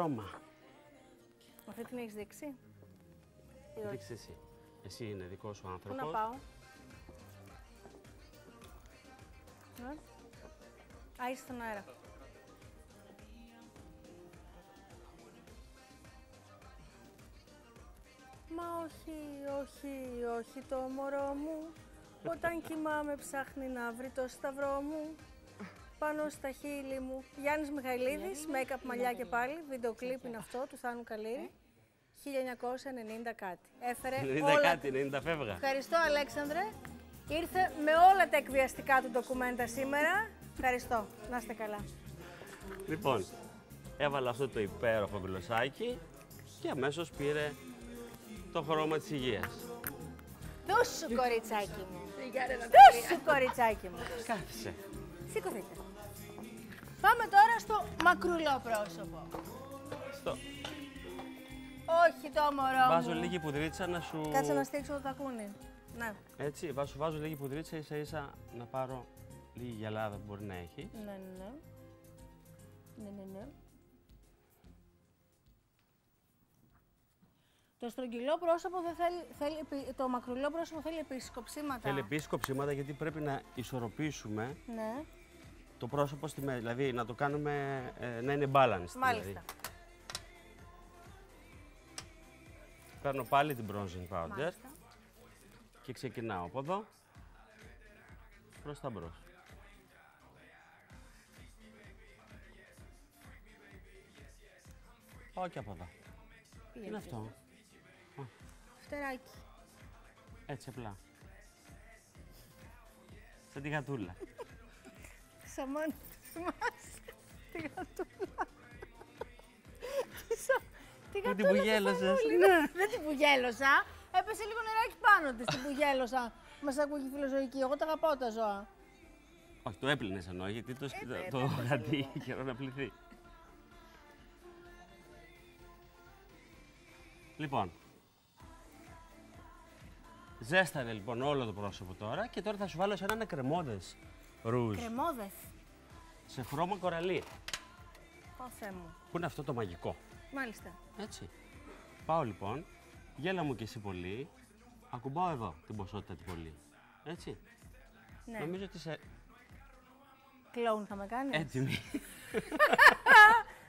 χρώμα. Αυτή την έχεις δείξει? Δείξε εσύ. Εσύ είναι δικός σου άνθρωπος. Πού να πάω? Α, είσαι στον αέρα. Μα όχι, όχι, όχι το μωρό μου. Όταν κοιμάμαι ψάχνει να βρει το σταυρό μου. Πάνω στα χείλη μου. Γιάννης Μιχαηλίδης, make-up μαλλιά και πάλι. Βίντεο κλίπ είναι αυτό του Θάνου Καλίρη. 1990 κάτι. Έφερε 90 όλα... κάτι, 90 φεύγα. Ευχαριστώ Αλέξανδρε. Ήρθε με όλα τα εκβιαστικά του ντοκουμέντα σήμερα. Ευχαριστώ. Να είστε καλά. Λοιπόν, έβαλα αυτό το υπέροχο γλωσσάκι και αμέσως πήρε το χρώμα της υγείας. Δώσου κοριτσάκι μου. Δώσου κοριτσάκι μου. Κάθισε. Σηκωθείτε. Πάμε τώρα στο μακρουλό πρόσωπο. Στο. Όχι το μωρό μου. Βάζω λίγη πουδρίτσα να σου... Κάτσε να στήξω το τακούνι. Ναι. Έτσι, σου βάζω λίγη πουδρίτσα ίσα ίσα να πάρω λίγη γυαλάδα που μπορεί να έχει. Ναι, ναι. Ναι, ναι, ναι. Το στρογγυλό πρόσωπο δεν θέλει, το μακρουλό πρόσωπο θέλει επισκοψίματα. Θέλει επισκοψίματα γιατί πρέπει να ισορροπήσουμε ναι. το πρόσωπο στη μέση, δηλαδή να το κάνουμε να είναι balanced. Μάλιστα. Δηλαδή. Παίρνω πάλι την bronzing powder. Μάλιστα. Και ξεκινάω από εδώ προς τα μπρος. Πάω και από εδώ. Τι είναι αυτό? Φτεράκι. Έτσι απλά. Σαν τη γατούλα. Σαμάνι της μας. Τη γατούλα. Τη γατούλα. Δεν την πουγέλωσες. Δεν την πουγέλωσα. Έπεσε λίγο νεράκι πάνω της, την πουγέλωσα. Μας ακούγει φιλοζωική. Εγώ τα αγαπάω τα ζώα. Όχι, το έπλυνες εννοώ, γιατί το γατί καιρό να πληθεί. Λοιπόν. Ζέστανε λοιπόν όλο το πρόσωπο τώρα και τώρα θα σου βάλω σε έναν κρεμόδες ρούζ. Κρεμόδες. Σε χρώμα κοραλί. Πόθε μου. Πού είναι αυτό το μαγικό. Μάλιστα. Έτσι. Πάω λοιπόν, γέλα μου και εσύ πολύ, ακουμπάω εδώ την ποσότητα την πολύ. Έτσι. Ναι. Νομίζω ότι σε... Κλόουν θα με κάνεις. Έτοιμη.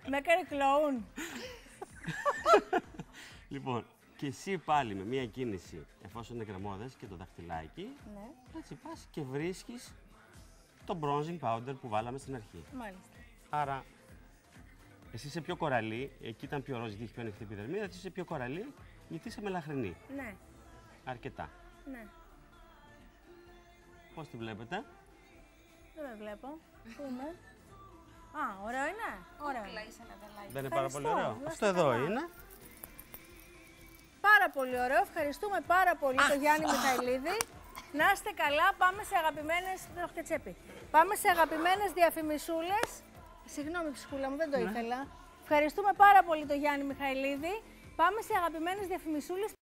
Με έκανε κλόουν. Λοιπόν. Και εσύ πάλι με μία κίνηση, εφόσον είναι κρεμόδες και το δαχτυλάκι, ναι. έτσι πας και βρίσκεις το bronzing powder που βάλαμε στην αρχή. Μάλιστα. Άρα, εσύ είσαι πιο κοραλή, εκεί ήταν πιο ροζ γιατί είχε πιο ανοιχτή επιδερμίδα, εσύ είσαι πιο κοραλή γιατί είσαι μελαχρινή. Ναι. Αρκετά. Ναι. Πώς τη βλέπετε? Δεν με βλέπω. Πού είμαι? Α, ωραίο είναι. Ωραίο. Δεν είναι πάρα πολύ ωραίο. Αυτό εδώ είναι. Πάρα πολύ ωραίο. Ευχαριστούμε πάρα πολύ τον Γιάννη Μιχαηλίδη. Να είστε καλά. Πάμε σε αγαπημένες... Δεν έχω και τσέπη. Πάμε σε αγαπημένες διαφημισούλες. Συγγνώμη, ψυχούλα μου, δεν το ήθελα. Ευχαριστούμε πάρα πολύ τον Γιάννη Μιχαηλίδη. Πάμε σε αγαπημένες διαφημισούλες.